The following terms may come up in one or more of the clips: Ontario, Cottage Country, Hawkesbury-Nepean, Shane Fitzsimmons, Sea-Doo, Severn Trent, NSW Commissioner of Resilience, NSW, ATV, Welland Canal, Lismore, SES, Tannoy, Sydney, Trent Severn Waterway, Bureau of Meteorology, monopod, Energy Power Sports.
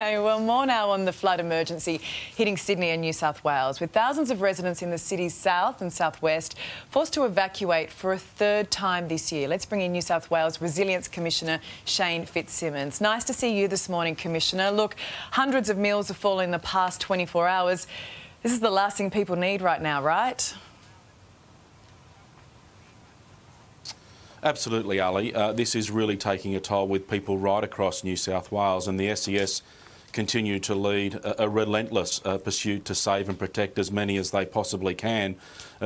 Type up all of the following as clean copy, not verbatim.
Okay, well, more now on the flood emergency hitting Sydney and New South Wales, with thousands of residents in the city's south and southwest forced to evacuate for a third time this year. Let's bring in New South Wales Resilience Commissioner Shane Fitzsimmons. Nice to see you this morning, Commissioner. Look, hundreds of mills have fallen in the past 24 hours. This is the last thing people need right now, right? Absolutely, Ali. This is really taking a toll with people right across New South Wales, and the SES continue to lead a relentless pursuit to save and protect as many as they possibly can.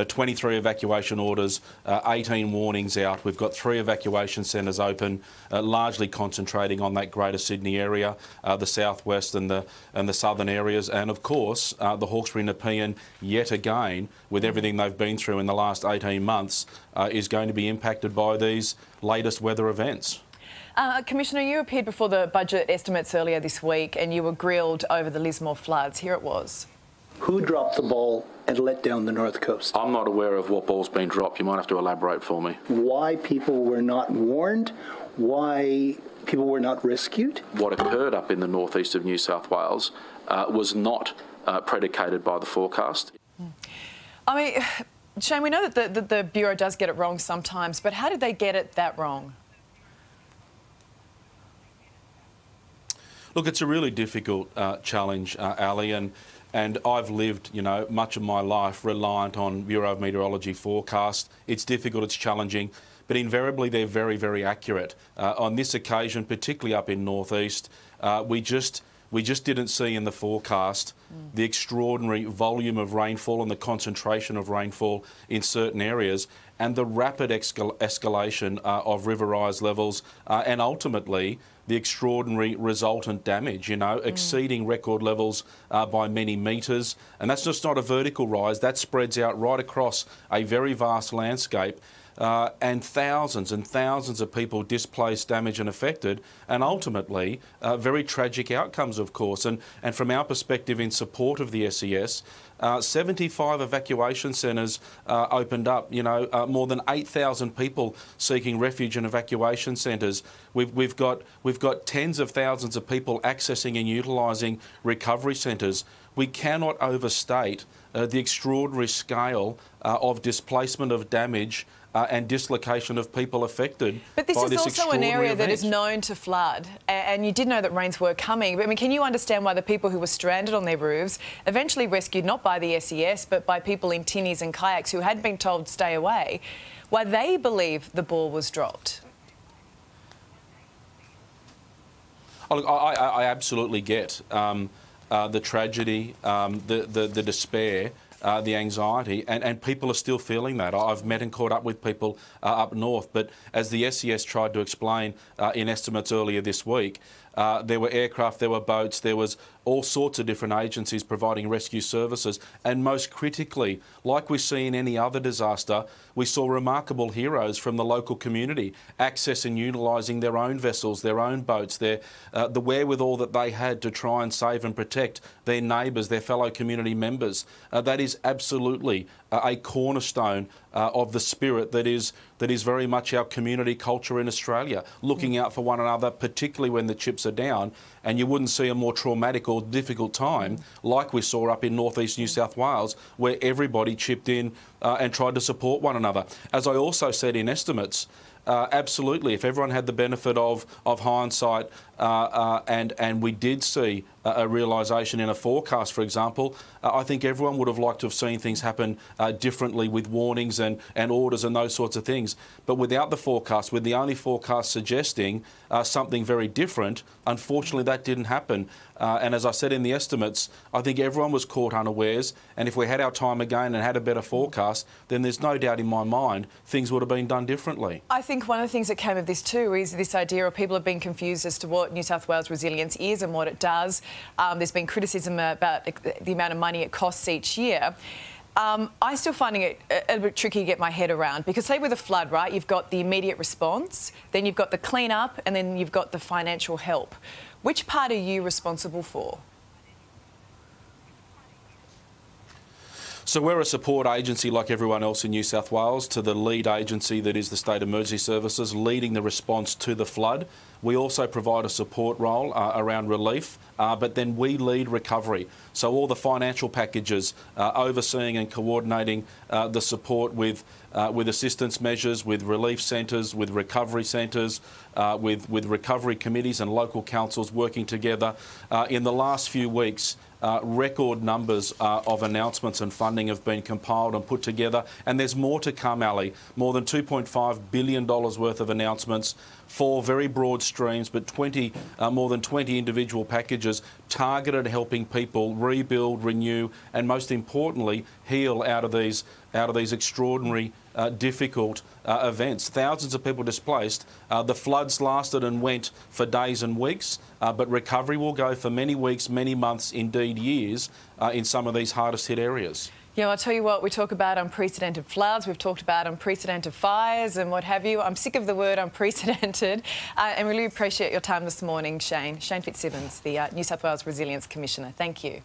23 evacuation orders, 18 warnings out. We've got 3 evacuation centres open, largely concentrating on that greater Sydney area, the southwest and the southern areas, and of course the Hawkesbury-Nepean, yet again, with everything they've been through in the last 18 months, is going to be impacted by these latest weather events. Commissioner, you appeared before the budget estimates earlier this week and you were grilled over the Lismore floods. Here it was. Who dropped the ball and let down the North Coast? I'm not aware of what ball's been dropped. You might have to elaborate for me. Why people were not warned, why people were not rescued. What occurred up in the northeast of New South Wales was not predicated by the forecast. I mean, Shane, we know that the Bureau does get it wrong sometimes, but how did they get it that wrong? Look, it's a really difficult challenge, Ali, and I've lived, you know, much of my life reliant on Bureau of Meteorology forecast. It's difficult, it's challenging, but invariably they're very, very accurate. On this occasion, particularly up in northeast, we just didn't see in the forecast the extraordinary volume of rainfall and the concentration of rainfall in certain areas and the rapid escalation of river rise levels and ultimately the extraordinary resultant damage, you know, exceeding record levels by many metres. And that's just not a vertical rise, that spreads out right across a very vast landscape. And thousands of people displaced, damaged and affected, and ultimately very tragic outcomes, of course. And from our perspective in support of the SES, 75 evacuation centres opened up, you know, more than 8,000 people seeking refuge in evacuation centres. We've got tens of thousands of people accessing and utilising recovery centres. We cannot overstate the extraordinary scale of displacement, of damage and dislocation of people affected. But this is also an area that is known to flood, and you did know that rains were coming. But I mean, can you understand why the people who were stranded on their roofs, eventually rescued not by the SES but by people in tinnies and kayaks who had been told stay away, why they believe the ball was dropped? Oh, look, I absolutely get the tragedy, the despair, the anxiety, and people are still feeling that. I've met and caught up with people up north, but as the SES tried to explain in estimates earlier this week, there were aircraft, there were boats, there was all sorts of different agencies providing rescue services, and most critically, like we see in any other disaster, we saw remarkable heroes from the local community access and utilising their own vessels, their own boats, the wherewithal that they had to try and save and protect their neighbours, their fellow community members. That is absolutely a cornerstone of the spirit that is very much our community culture in Australia, looking out for one another, particularly when the chips are down, and you wouldn't see a more traumatic or difficult time like we saw up in northeast New South Wales, where everybody chipped in and tried to support one another. As I also said in estimates, absolutely, if everyone had the benefit of hindsight and we did see a realisation in a forecast, for example, I think everyone would have liked to have seen things happen differently with warnings and orders and those sorts of things. But without the forecast, with the only forecast suggesting something very different, unfortunately that didn't happen. And as I said in the estimates, I think everyone was caught unawares, and if we had our time again and had a better forecast, then there's no doubt in my mind things would have been done differently. I think one of the things that came of this too is this idea of people have been confused as to what New South Wales resilience is and what it does. There's been criticism about the amount of money it costs each year. I'm still finding it a bit tricky to get my head around, because say with a flood, right, you've got the immediate response, then you've got the clean-up, and then you've got the financial help. Which part are you responsible for? So we're a support agency like everyone else in New South Wales to the lead agency that is the State Emergency Services, leading the response to the flood. We also provide a support role around relief, but then we lead recovery. So all the financial packages, overseeing and coordinating the support with assistance measures, with relief centres, with recovery centres, with recovery committees and local councils working together. In the last few weeks, record numbers of announcements and funding have been compiled and put together, and there's more to come, Ali. More than $2.5 billion worth of announcements, 4 very broad streams, but more than 20 individual packages targeted helping people rebuild, renew, and most importantly, heal out of these extraordinary, difficult events. Thousands of people displaced. The floods lasted and went for days and weeks, but recovery will go for many weeks, many months, indeed years, in some of these hardest hit areas. Yeah, I'll tell you what, we talk about unprecedented floods, we've talked about unprecedented fires and what have you. I'm sick of the word unprecedented, and really appreciate your time this morning, Shane. Shane Fitzsimmons, the New South Wales Resilience Commissioner. Thank you.